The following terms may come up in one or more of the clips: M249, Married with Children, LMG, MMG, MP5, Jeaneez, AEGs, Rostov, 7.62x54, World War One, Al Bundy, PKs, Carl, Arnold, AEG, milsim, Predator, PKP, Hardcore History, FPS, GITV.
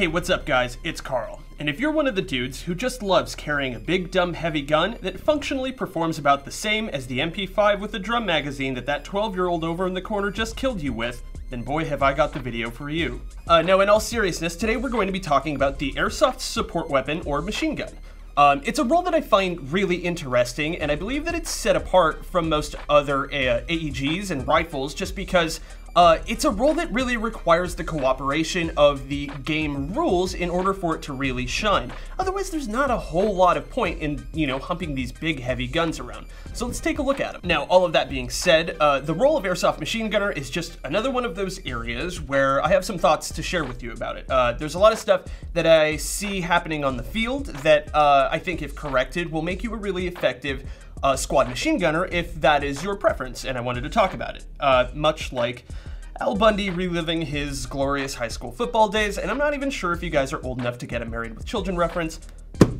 Hey, what's up guys, it's Carl, and if you're one of the dudes who just loves carrying a big dumb heavy gun that functionally performs about the same as the MP5 with the drum magazine that 12-year-old over in the corner just killed you with, then boy have I got the video for you. Now in all seriousness, today we're going to be talking about the airsoft support weapon or machine gun. It's a role that I find really interesting, and I believe that it's set apart from most other AEGs and rifles just because it's a role that really requires the cooperation of the game rules in order for it to really shine. Otherwise, there's not a whole lot of point in, you know, humping these big heavy guns around. So let's take a look at them. Now, all of that being said, the role of airsoft machine gunner is just another one of those areas where I have some thoughts to share with you about it. There's a lot of stuff that I see happening on the field that I think, if corrected, will make you a really effective squad machine gunner if that is your preference, and I wanted to talk about it. Much like Al Bundy reliving his glorious high school football days, and I'm not even sure if you guys are old enough to get a Married with Children reference.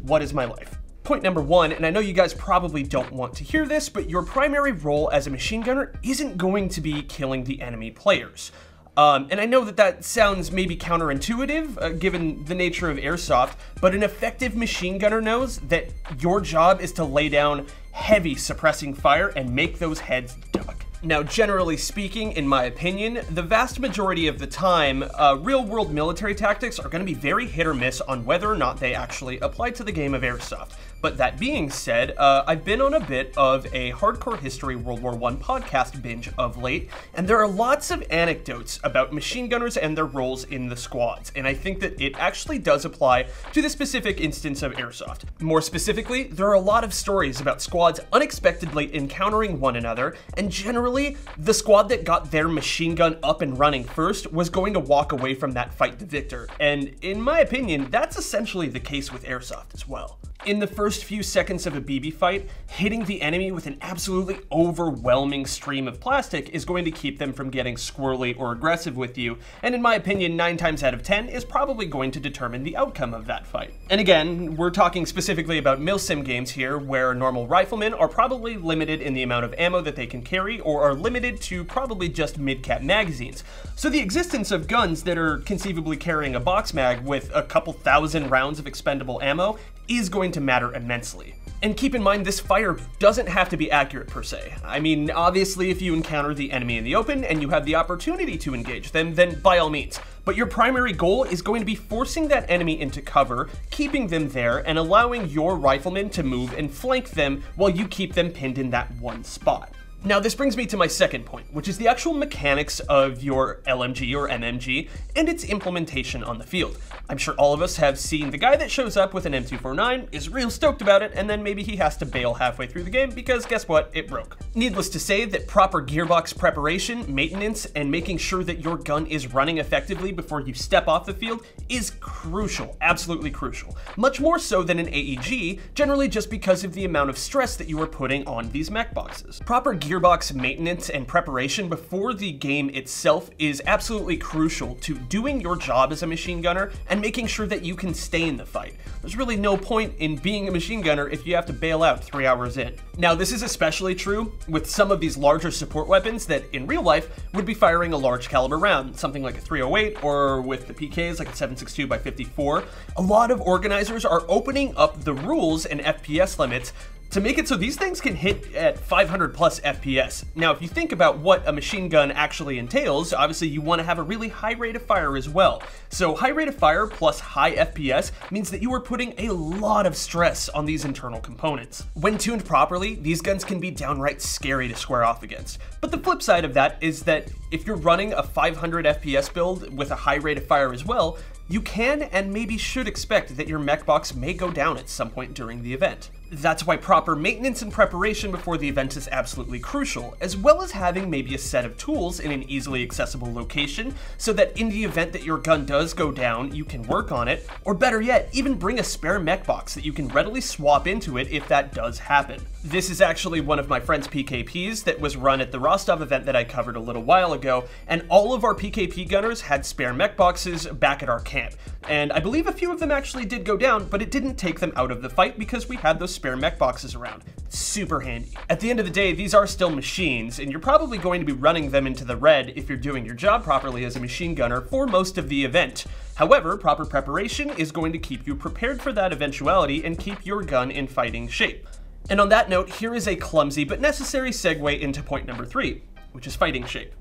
What is my life? Point number one, and I know you guys probably don't want to hear this, but your primary role as a machine gunner isn't going to be killing the enemy players. And I know that that sounds maybe counterintuitive, given the nature of airsoft, but an effective machine gunner knows that your job is to lay down heavy suppressing fire and make those heads duck. Now, generally speaking, in my opinion, the vast majority of the time, real-world military tactics are going to be very hit or miss on whether or not they actually apply to the game of airsoft. But that being said, I've been on a bit of a Hardcore History World War One podcast binge of late, and there are lots of anecdotes about machine gunners and their roles in the squads, and I think that it actually does apply to the specific instance of airsoft. More specifically, there are a lot of stories about squads unexpectedly encountering one another, and generally, the squad that got their machine gun up and running first was going to walk away from that fight the victor, and in my opinion, that's essentially the case with airsoft as well. In the first few seconds of a BB fight, hitting the enemy with an absolutely overwhelming stream of plastic is going to keep them from getting squirrely or aggressive with you, and in my opinion, 9 times out of 10 is probably going to determine the outcome of that fight. And again, we're talking specifically about milsim games here, where normal riflemen are probably limited in the amount of ammo that they can carry, or are limited to probably just mid-cap magazines. So the existence of guns that are conceivably carrying a box mag with a couple thousand rounds of expendable ammo is going to matter immensely. And keep in mind, this fire doesn't have to be accurate per se. I mean, obviously, if you encounter the enemy in the open and you have the opportunity to engage them, then by all means. But your primary goal is going to be forcing that enemy into cover, keeping them there, and allowing your riflemen to move and flank them while you keep them pinned in that one spot. Now, this brings me to my second point, which is the actual mechanics of your LMG or MMG and its implementation on the field. I'm sure all of us have seen the guy that shows up with an M249, is real stoked about it, and then maybe he has to bail halfway through the game because guess what? It broke. Needless to say that proper gearbox preparation, maintenance, and making sure that your gun is running effectively before you step off the field is crucial, absolutely crucial. Much more so than an AEG, generally just because of the amount of stress that you are putting on these mech boxes. Proper gearbox maintenance and preparation before the game itself is absolutely crucial to doing your job as a machine gunner and making sure that you can stay in the fight. There's really no point in being a machine gunner if you have to bail out 3 hours in. Now, this is especially true with some of these larger support weapons that in real life would be firing a large caliber round, something like a 308, or with the PKs like a 7.62x54. A lot of organizers are opening up the rules and FPS limits to make it so these things can hit at 500 plus FPS. Now, if you think about what a machine gun actually entails, obviously you want to have a really high rate of fire as well. So high rate of fire plus high FPS means that you are putting a lot of stress on these internal components. When tuned properly, these guns can be downright scary to square off against. But the flip side of that is that if you're running a 500 FPS build with a high rate of fire as well, you can and maybe should expect that your mech box may go down at some point during the event. That's why proper maintenance and preparation before the event is absolutely crucial, as well as having maybe a set of tools in an easily accessible location so that in the event that your gun does go down, you can work on it, or better yet, even bring a spare mech box that you can readily swap into it if that does happen. This is actually one of my friend's PKPs that was run at the Rostov event that I covered a little while ago, and all of our PKP gunners had spare mech boxes back at our camp. camp. And I believe a few of them actually did go down, but it didn't take them out of the fight because we had those spare mech boxes around. Super handy. At the end of the day, these are still machines, and you're probably going to be running them into the red if you're doing your job properly as a machine gunner for most of the event. However, proper preparation is going to keep you prepared for that eventuality and keep your gun in fighting shape. And on that note, here is a clumsy but necessary segue into point number 3, which is fighting shape.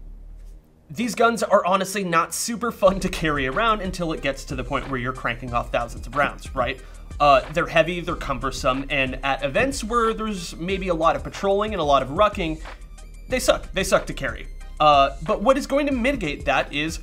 These guns are honestly not super fun to carry around until it gets to the point where you're cranking off thousands of rounds, right? They're heavy, they're cumbersome, and at events where there's maybe a lot of patrolling and a lot of rucking, they suck. They suck to carry. But what is going to mitigate that is,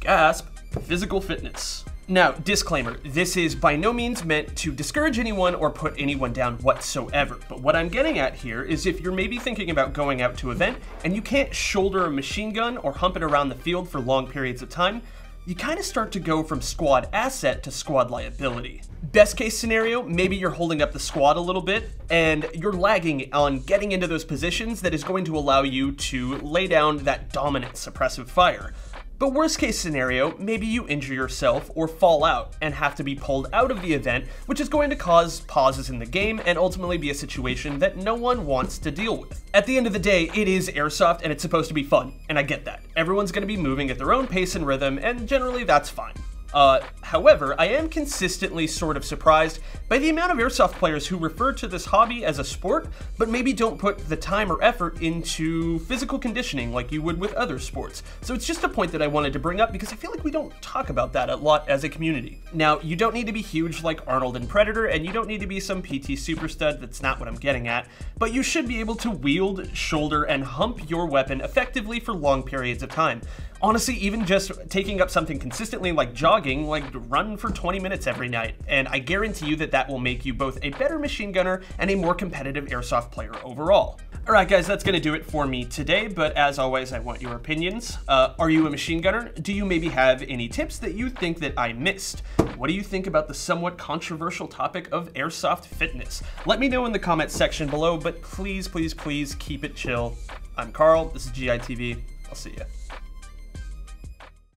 gasp, physical fitness. Now, disclaimer, this is by no means meant to discourage anyone or put anyone down whatsoever, but what I'm getting at here is if you're maybe thinking about going out to an event and you can't shoulder a machine gun or hump it around the field for long periods of time, you kind of start to go from squad asset to squad liability. Best case scenario, maybe you're holding up the squad a little bit and you're lagging on getting into those positions that is going to allow you to lay down that dominant suppressive fire. But worst case scenario, maybe you injure yourself or fall out and have to be pulled out of the event, which is going to cause pauses in the game and ultimately be a situation that no one wants to deal with. At the end of the day, it is airsoft and it's supposed to be fun, and I get that. Everyone's going to be moving at their own pace and rhythm, and generally that's fine. However, I am consistently sort of surprised by the amount of airsoft players who refer to this hobby as a sport, but maybe don't put the time or effort into physical conditioning like you would with other sports. So it's just a point that I wanted to bring up because I feel like we don't talk about that a lot as a community. Now, you don't need to be huge like Arnold and Predator, and you don't need to be some PT super stud, that's not what I'm getting at, but you should be able to wield, shoulder, and hump your weapon effectively for long periods of time. Honestly, even just taking up something consistently like jogging, like run for 20 minutes every night, and I guarantee you that that will make you both a better machine gunner and a more competitive airsoft player overall. All right, guys, that's gonna do it for me today, but as always, I want your opinions. Are you a machine gunner? Do you maybe have any tips that you think that I missed? What do you think about the somewhat controversial topic of airsoft fitness? Let me know in the comments section below, but please, please, please keep it chill. I'm Carl, this is GITV, I'll see ya.